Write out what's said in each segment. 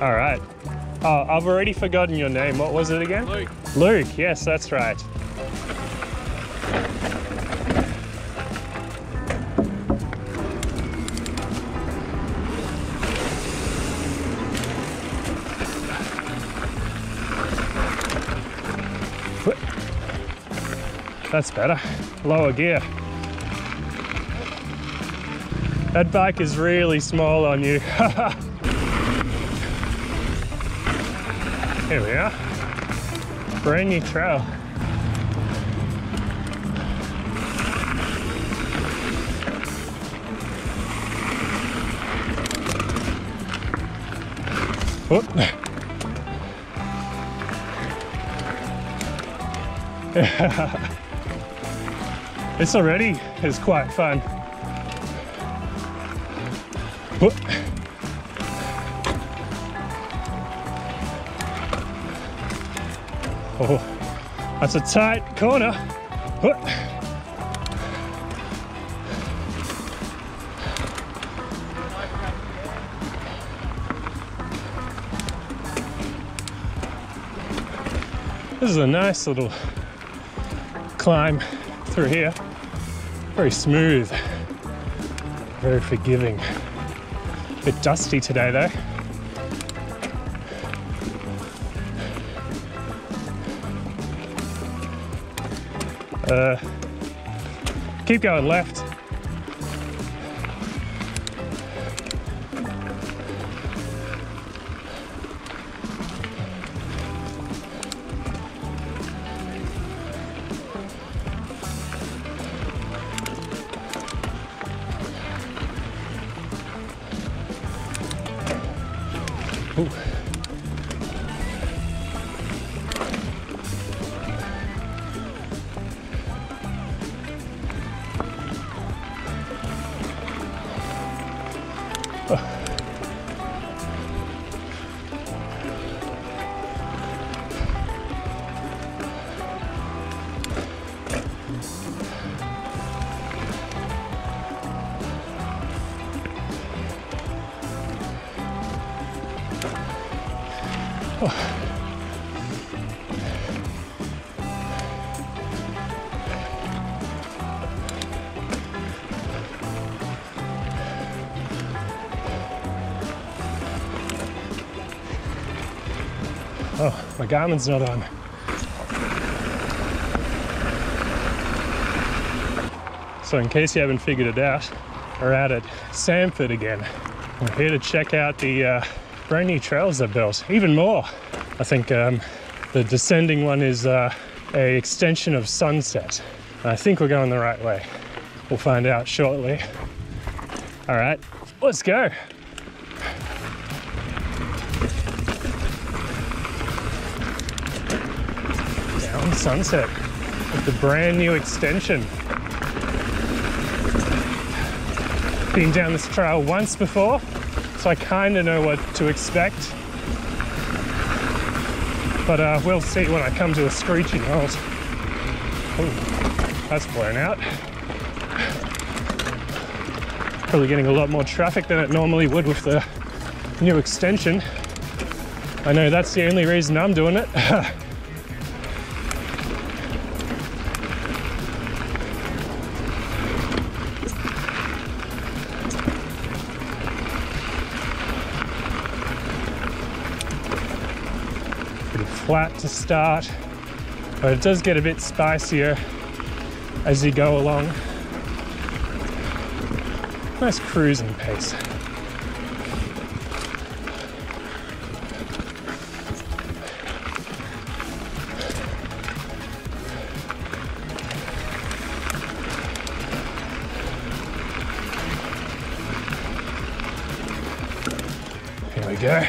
All right. Oh, I've already forgotten your name. What was it again? Luke. Luke, yes, that's right. That's better. Lower gear. That bike is really small on you. Here we are. Brand new trail. Whoop. This already is quite fun. Whoop. Oh, that's a tight corner. Whoop. This is a nice little climb through here. Very smooth, very forgiving. A bit dusty today though. Keep going left. Ooh. Oh, my Garmin's not on. So in case you haven't figured it out, we're out at Samford again. We're here to check out the brand new trails they've built, even more. I think the descending one is a extension of Sunset. I think we're going the right way. We'll find out shortly. All right, let's go. Sunset with the brand new extension. Been down this trail once before, so I kind of know what to expect, but we'll see when I come to a screeching halt. Oh, that's blown out. Probably getting a lot more traffic than it normally would with the new extension. I know that's the only reason I'm doing it. Flat to start, but it does get a bit spicier as you go along. Nice cruising pace. Here we go.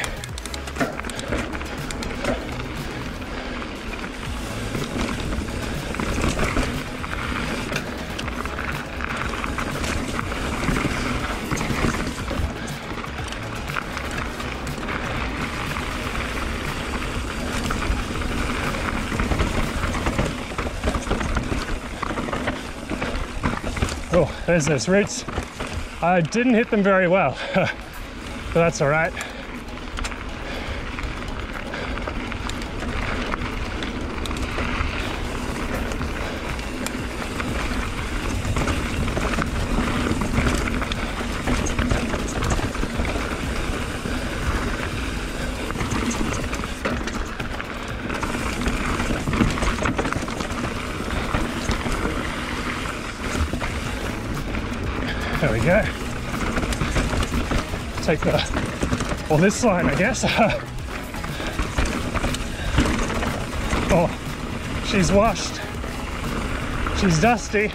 Oh, there's those roots. I didn't hit them very well, but that's all right. There we go. Take the, or this line, I guess. Oh, she's washed. She's dusty.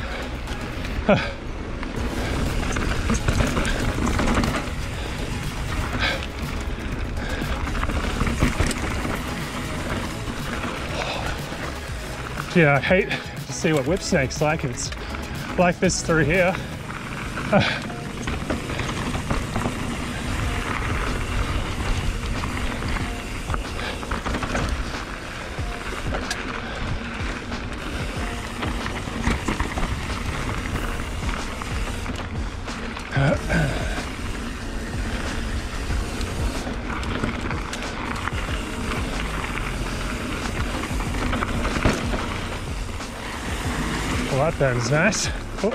Yeah, I hate to see what whip snake's like if it's like this through here. Well, that burn's nice. Ooh.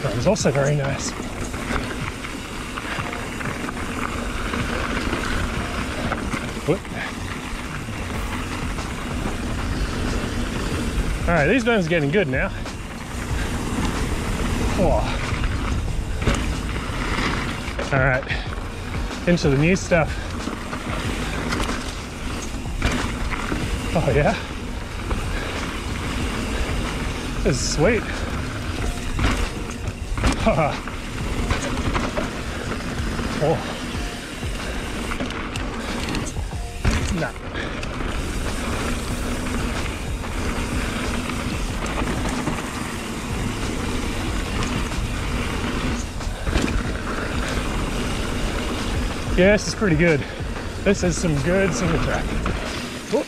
That was also very nice. All right, these burns are getting good now. Whoa. All right, into the new stuff. Oh yeah, this is sweet. Oh, nah. Yeah, this is pretty good. This is some good single track. Whoop.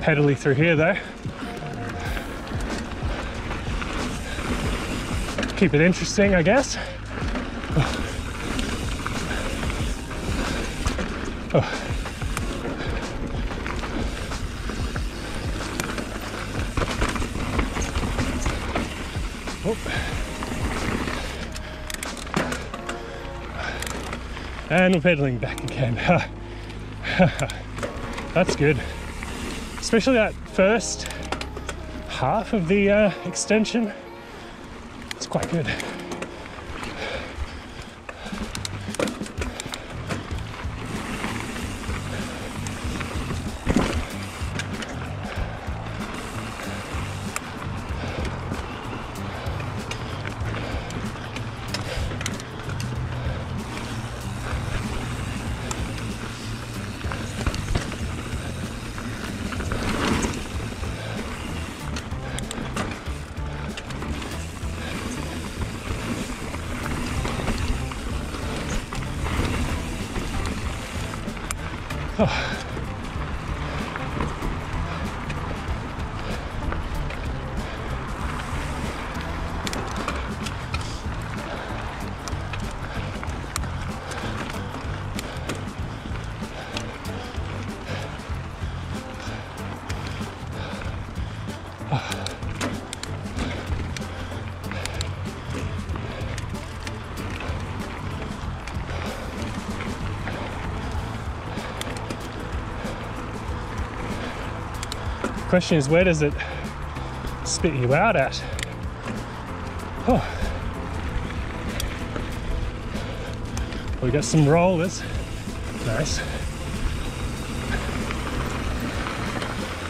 Pedally through here though. Keep it interesting, I guess. Oh. Oh. Oh. And we're pedaling back again. That's good. Especially that first half of the extension, it's quite good. Oh. Question is, where does it spit you out at? Oh. We got some rollers. Nice.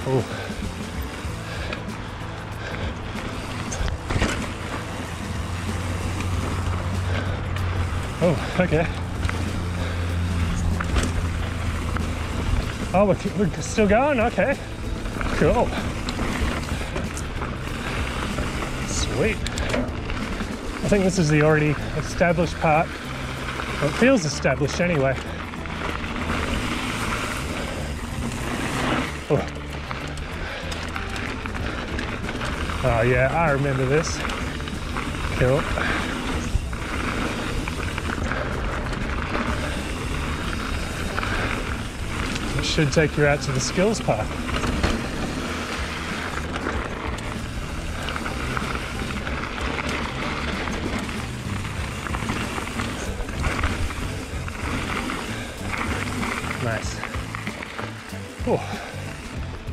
Oh. Oh, okay. Oh, we're still going? Okay. Cool. Sweet. I think this is the already established part. Well, it feels established anyway. Oh. Oh yeah, I remember this. Cool. It should take you out to the skills park.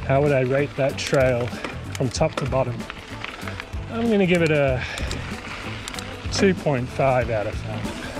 How would I rate that trail from top to bottom? I'm going to give it a 2.5 out of 5.